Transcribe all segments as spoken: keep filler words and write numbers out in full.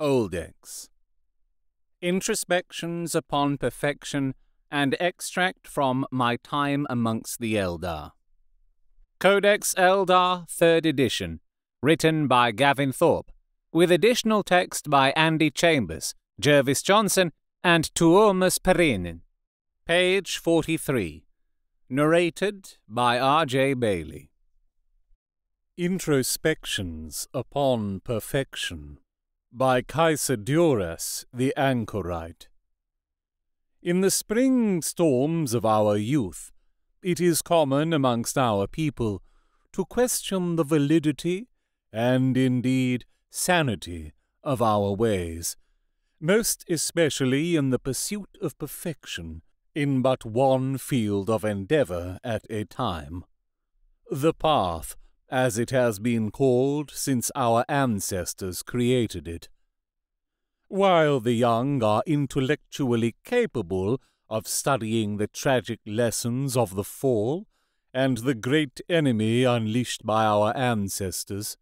Oldex. Introspections upon Perfection and Extract from My Time Amongst the Eldar. Codex Eldar, third edition, written by Gavin Thorpe, with additional text by Andy Chambers, Jervis Johnson, and Tuomas Pirinen. Page forty-three. Narrated by R. J. Bailey. Introspections upon Perfection by Caesaduras the Anchorite. In the spring storms of our youth, it is common amongst our people to question the validity and, indeed, sanity of our ways, most especially in the pursuit of perfection in but one field of endeavour at a time. The path, as it has been called since our ancestors created it. While the young are intellectually capable of studying the tragic lessons of the Fall and the great enemy unleashed by our ancestors,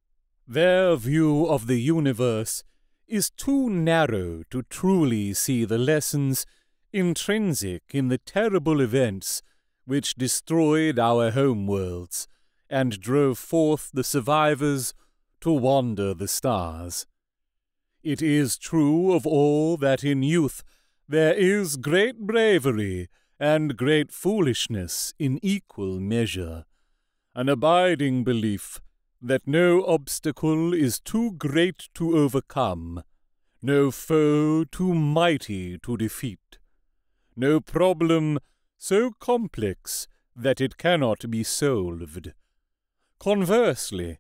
their view of the universe is too narrow to truly see the lessons intrinsic in the terrible events which destroyed our homeworlds and drove forth the survivors to wander the stars. It is true of all that in youth there is great bravery and great foolishness in equal measure, an abiding belief that no obstacle is too great to overcome, no foe too mighty to defeat, no problem so complex that it cannot be solved. Conversely,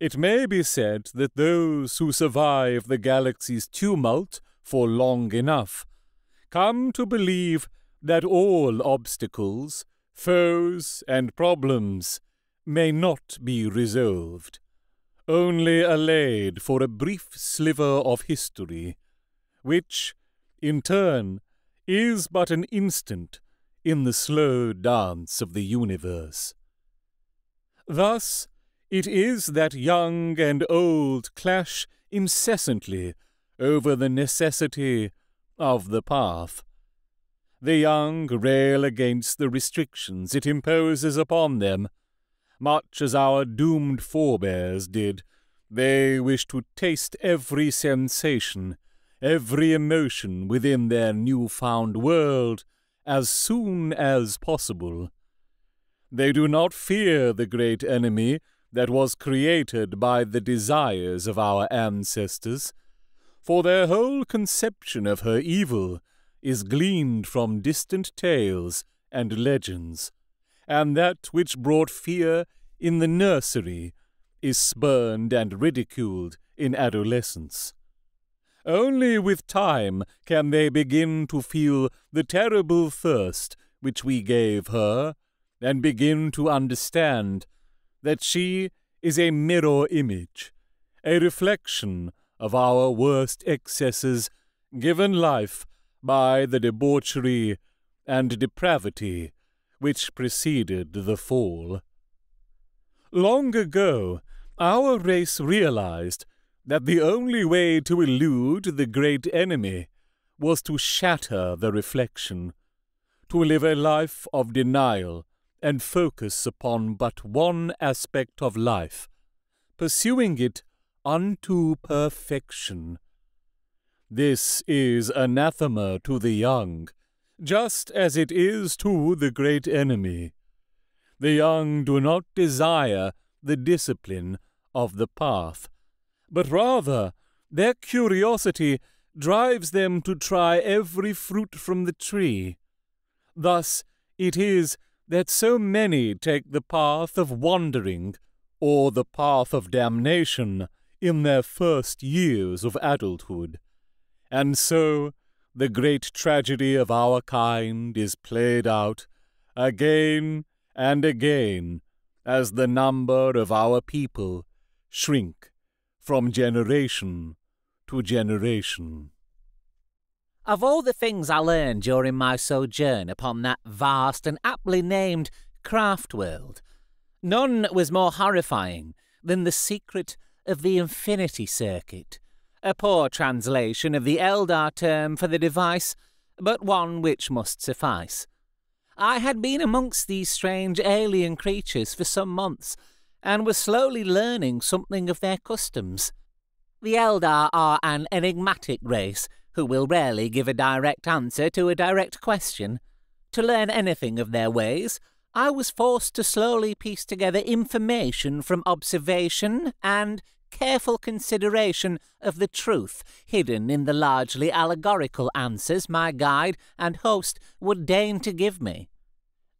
it may be said that those who survive the galaxy's tumult for long enough come to believe that all obstacles, foes, and problems may not be resolved, only allayed for a brief sliver of history, which, in turn, is but an instant in the slow dance of the universe. Thus, it is that young and old clash incessantly over the necessity of the path. The young rail against the restrictions it imposes upon them, much as our doomed forebears did. They wish to taste every sensation, every emotion within their newfound world as soon as possible. They do not fear the great enemy that was created by the desires of our ancestors, for their whole conception of her evil is gleaned from distant tales and legends, and that which brought fear in the nursery is spurned and ridiculed in adolescence. Only with time can they begin to feel the terrible thirst which we gave her, and begin to understand that she is a mirror image, a reflection of our worst excesses given life by the debauchery and depravity which preceded the Fall. Long ago, our race realized that the only way to elude the great enemy was to shatter the reflection, to live a life of denial, and focus upon but one aspect of life, pursuing it unto perfection. This is anathema to the young, just as it is to the great enemy. The young do not desire the discipline of the path, but rather their curiosity drives them to try every fruit from the tree. Thus it is that so many take the path of wandering, or the path of damnation, in their first years of adulthood. And so the great tragedy of our kind is played out again and again as the number of our people shrink from generation to generation. Of all the things I learned during my sojourn upon that vast and aptly named Craftworld, none was more horrifying than the secret of the infinity circuit, a poor translation of the Eldar term for the device, but one which must suffice. I had been amongst these strange alien creatures for some months, and was slowly learning something of their customs. The Eldar are an enigmatic race, who will rarely give a direct answer to a direct question. To learn anything of their ways, I was forced to slowly piece together information from observation and careful consideration of the truth hidden in the largely allegorical answers my guide and host would deign to give me.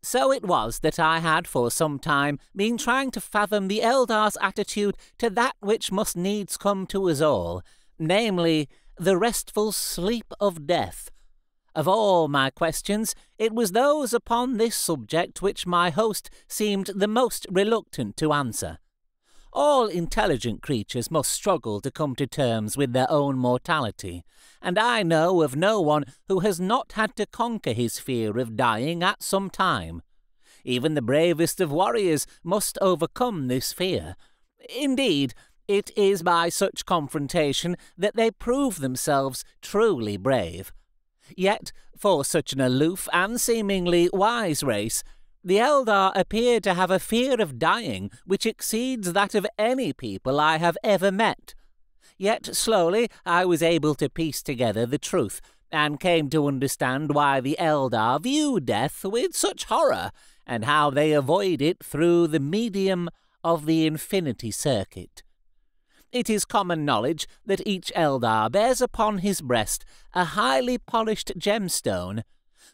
So it was that I had for some time been trying to fathom the Eldar's attitude to that which must needs come to us all, namely, the restful sleep of death. Of all my questions, it was those upon this subject which my host seemed the most reluctant to answer. All intelligent creatures must struggle to come to terms with their own mortality, and I know of no one who has not had to conquer his fear of dying at some time. Even the bravest of warriors must overcome this fear. Indeed, it is by such confrontation that they prove themselves truly brave. Yet, for such an aloof and seemingly wise race, the Eldar appear to have a fear of dying which exceeds that of any people I have ever met. Yet slowly I was able to piece together the truth, and came to understand why the Eldar view death with such horror, and how they avoid it through the medium of the Infinity Circuit. It is common knowledge that each Eldar bears upon his breast a highly polished gemstone.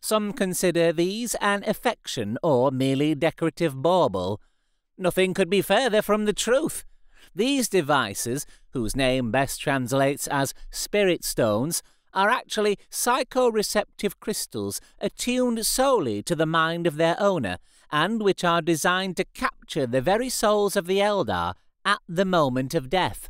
Some consider these an affection or merely decorative bauble. Nothing could be further from the truth. These devices, whose name best translates as spirit stones, are actually psychoreceptive crystals attuned solely to the mind of their owner, and which are designed to capture the very souls of the Eldar at the moment of death.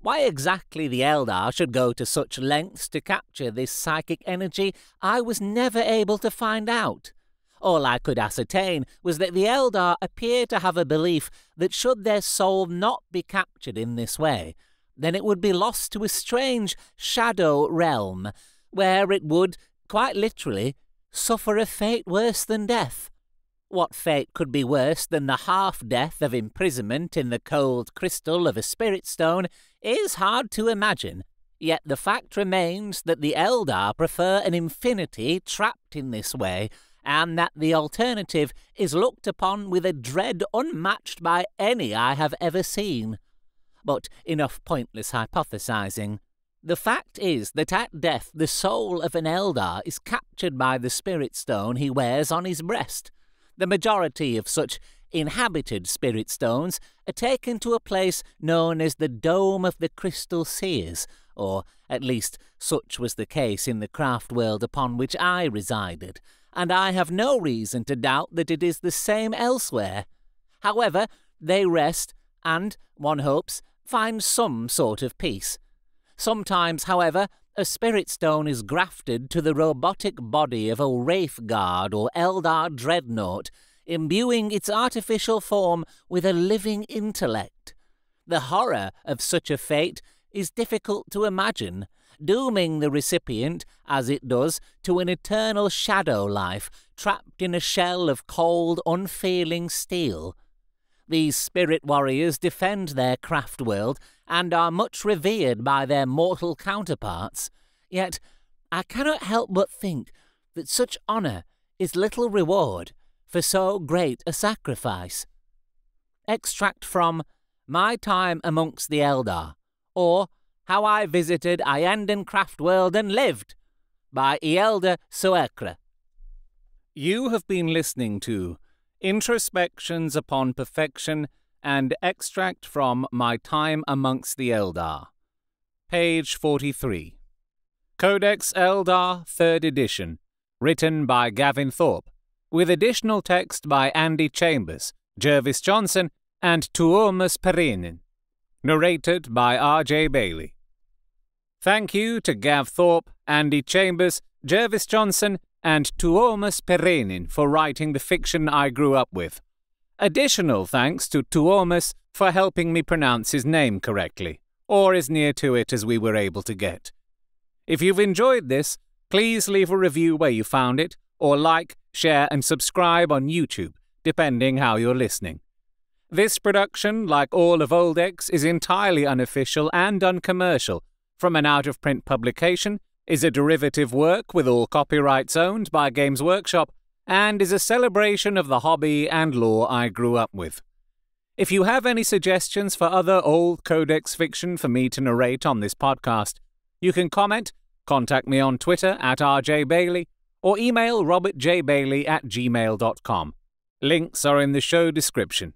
Why exactly the Eldar should go to such lengths to capture this psychic energy, I was never able to find out. All I could ascertain was that the Eldar appear to have a belief that should their soul not be captured in this way, then it would be lost to a strange shadow realm, where it would, quite literally, suffer a fate worse than death. What fate could be worse than the half-death of imprisonment in the cold crystal of a spirit stone is hard to imagine, yet the fact remains that the Eldar prefer an infinity trapped in this way, and that the alternative is looked upon with a dread unmatched by any I have ever seen. But enough pointless hypothesizing. The fact is that at death the soul of an Eldar is captured by the spirit stone he wears on his breast. The majority of such inhabited spirit stones are taken to a place known as the Dome of the Crystal Seers, or at least such was the case in the Craftworld upon which I resided, and I have no reason to doubt that it is the same elsewhere. However, they rest and, one hopes, find some sort of peace. Sometimes, however, a spirit stone is grafted to the robotic body of a Wraithguard or Eldar dreadnought, imbuing its artificial form with a living intellect. The horror of such a fate is difficult to imagine, dooming the recipient, as it does, to an eternal shadow life, trapped in a shell of cold, unfeeling steel. These spirit warriors defend their craft world and are much revered by their mortal counterparts, yet I cannot help but think that such honour is little reward for so great a sacrifice. Extract from My Time Amongst the Eldar, or How I Visited Iandin Craftworld and Lived, by Ielda Soekra. You have been listening to Introspections Upon Perfection and Extract from My Time Amongst the Eldar, page forty-three. Codex Eldar, third edition, written by Gavin Thorpe, with additional text by Andy Chambers, Jervis Johnson, and Tuomas Pirinen, narrated by R. J. Bailey. Thank you to Gav Thorpe, Andy Chambers, Jervis Johnson, and Tuomas Pirinen for writing the fiction I grew up with. Additional thanks to Tuomas for helping me pronounce his name correctly. or as near to it as we were able to get. If you've enjoyed this, please leave a review where you found it, or like, share, and subscribe on YouTube, depending how you're listening. This production, like all of Oldex, is entirely unofficial and uncommercial, from an out-of-print publication, is a derivative work with all copyrights owned by Games Workshop, and is a celebration of the hobby and lore I grew up with. If you have any suggestions for other old Codex fiction for me to narrate on this podcast, you can comment, contact me on Twitter at R J Bailey, or email robertjbailey at gmail dot com. Links are in the show description.